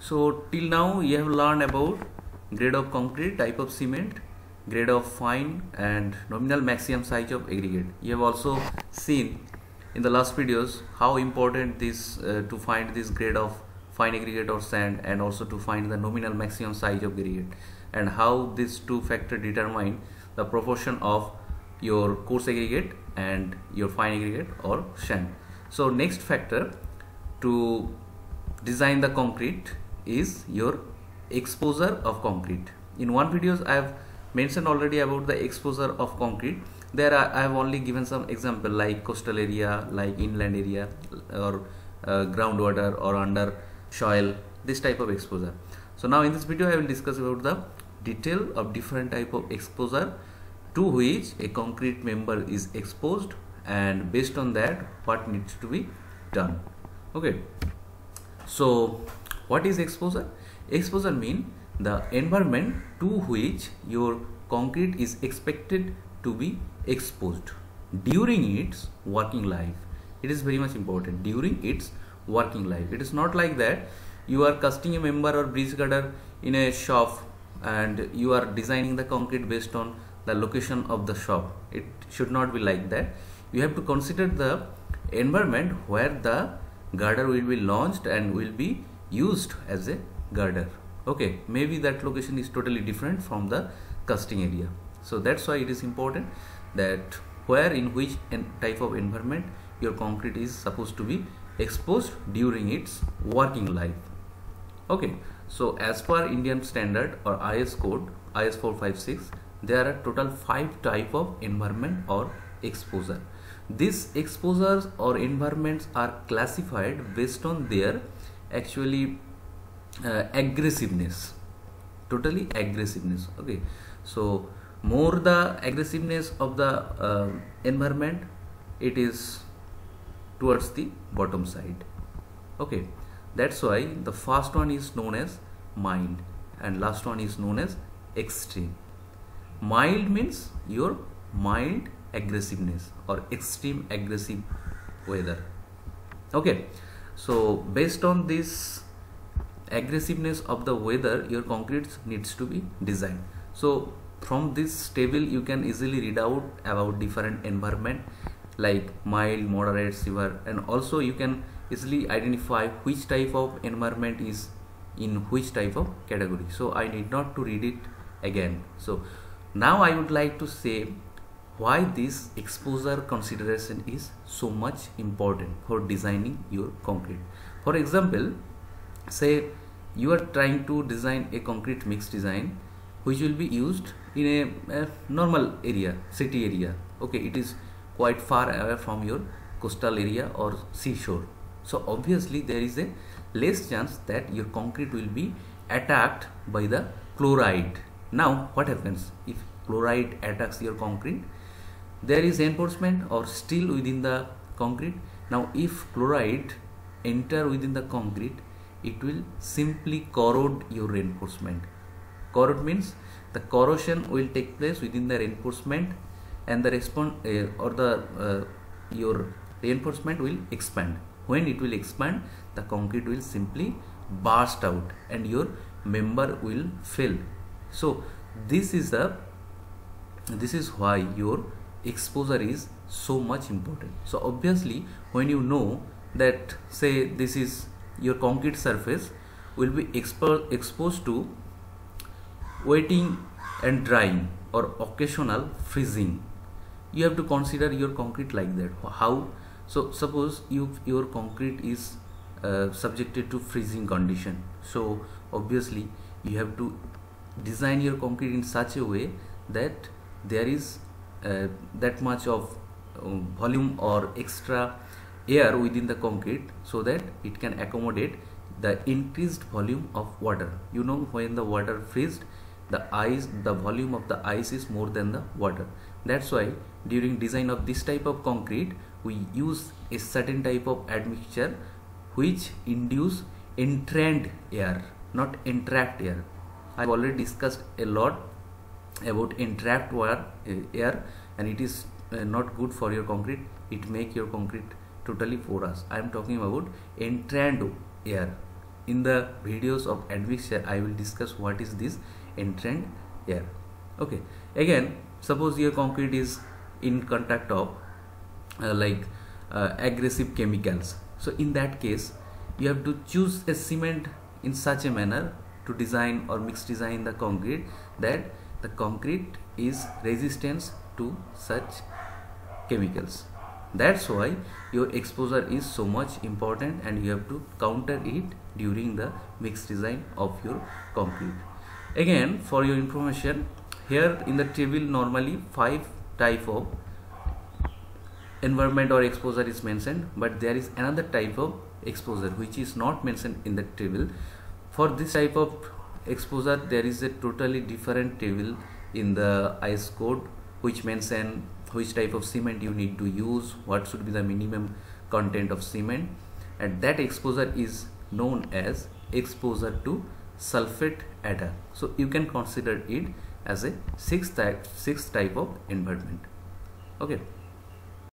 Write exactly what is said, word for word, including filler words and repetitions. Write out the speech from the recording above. So till now you have learned about grade of concrete, type of cement, grade of fine and nominal maximum size of aggregate. You have also seen in the last videos how important this uh, to find this grade of fine aggregate or sand, and also to find the nominal maximum size of aggregate, and how these two factors determine the proportion of your coarse aggregate and your fine aggregate or sand. So next factor to design the concrete is your exposure of concrete. In one videos I have mentioned already about the exposure of concrete. There are, I have only given some example like coastal area, like inland area, or uh, groundwater or under soil, this type of exposure. So now in this video I will discuss about the detail of different type of exposure to which a concrete member is exposed, and based on that what needs to be done. Okay, so what is exposure? Exposure means the environment to which your concrete is expected to be exposed during its working life. It is very much important, during its working life. It is not like that you are casting a member or bridge girder in a shop and you are designing the concrete based on the location of the shop. It should not be like that. You have to consider the environment where the girder will be launched and will be used as a girder. Okay, maybe that location is totally different from the casting area. So that's why it is important that where, in which type of environment your concrete is supposed to be exposed during its working life. Okay, so as per Indian standard or I S code I S four five six, there are total five type of environment or exposure. These exposures or environments are classified based on their actually uh, aggressiveness, totally aggressiveness. Okay, so more the aggressiveness of the uh, environment, it is towards the bottom side. Okay, that's why the first one is known as mild and last one is known as extreme. Mild means your mild aggressiveness or extreme aggressive weather. Okay, so based on this aggressiveness of the weather, your concrete needs to be designed. So from this table you can easily read out about different environment like mild, moderate, severe, and also you can easily identify which type of environment is in which type of category. So I need not to read it again. So now I would like to say why this exposure consideration is so much important for designing your concrete. For example, say you are trying to design a concrete mix design which will be used in a, a normal area, city area. Okay, it is quite far away from your coastal area or seashore. So obviously there is a less chance that your concrete will be attacked by the chloride. Now what happens if chloride attacks your concrete? There is enforcement or steel within the concrete. Now if chloride enter within the concrete, it will simply corrode your reinforcement. Corrode means the corrosion will take place within the reinforcement, and the response uh, or the uh, your reinforcement will expand. When it will expand, the concrete will simply burst out and your member will fail. So this is the this is why your exposure is so much important. So obviously when you know that, say this is your concrete surface will be expo exposed to wetting and drying or occasional freezing, you have to consider your concrete like that. How? So suppose you your concrete is uh, subjected to freezing condition, so obviously you have to design your concrete in such a way that there is uh, that much of um, volume or extra air within the concrete so that it can accommodate the increased volume of water. You know, when the water freezed, the ice, the volume of the ice is more than the water. That's why during design of this type of concrete we use a certain type of admixture which induce entrained air, not entrapped air. I've already discussed a lot about entrapped air, and it is not good for your concrete. It make your concrete totally porous. I am talking about entrained air. in the videos of admixture I will discuss what is this entrant air. Okay, again suppose your concrete is in contact of uh, like uh, aggressive chemicals. So in that case you have to choose a cement in such a manner to design or mix design the concrete that the concrete is resistance to such chemicals. That's why your exposure is so much important and you have to counter it during the mix design of your concrete. Again, for your information, here in the table normally five type of environment or exposure is mentioned, but there is another type of exposure which is not mentioned in the table. For this type of exposure there is a totally different table in the I S code which mention which type of cement you need to use, what should be the minimum content of cement, and that exposure is known as exposure to sulfate adder. So you can consider it as a sixth type, sixth type of environment. Okay.